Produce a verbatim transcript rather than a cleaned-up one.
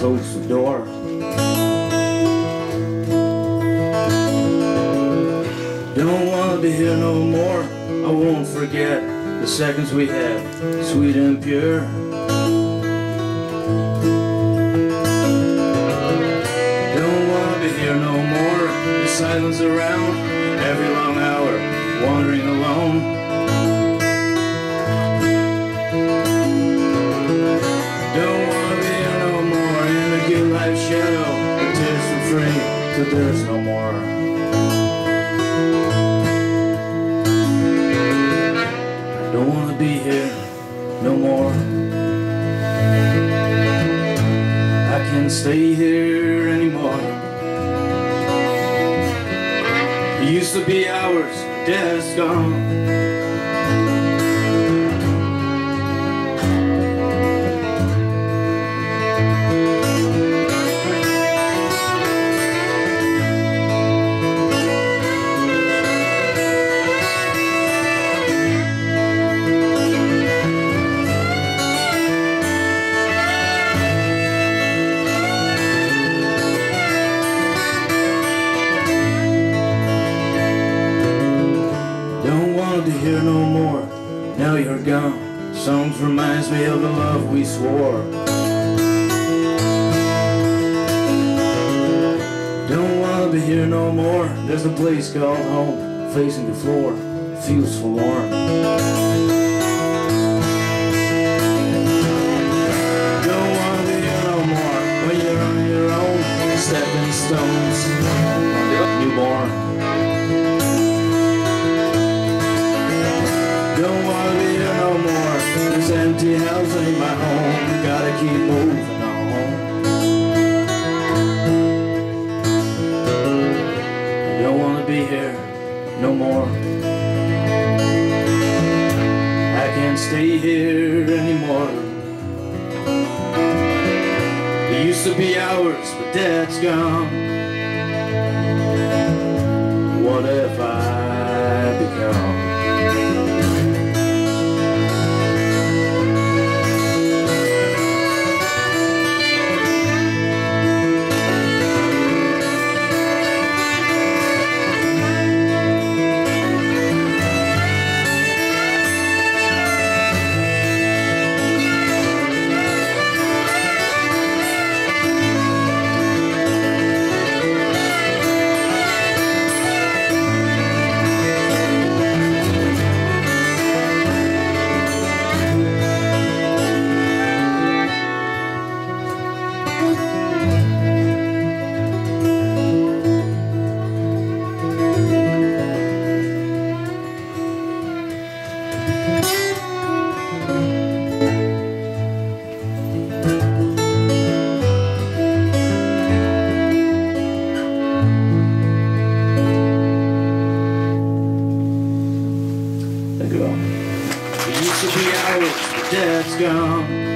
close the door. Don't want to be here no more. I won't forget the seconds we had, sweet and pure. Don't want to be here no more. The silence around every long hour, wandering alone. But there's no more. I don't want to be here no more. I can't stay here anymore. It used to be ours, that's gone. Here no more, now you're gone. Songs reminds me of the love we swore. Don't wanna be here no more. There's a place called home, facing the floor, feels forlorn. Don't wanna be here no more. When you're on your own, stepping stones on the newborn. Don't wanna be here no more. This empty house ain't my home. Gotta keep moving on. Don't wanna be here no more. I can't stay here anymore. It used to be ours, but that's gone. What if I become? It used to be ours, but that's gone.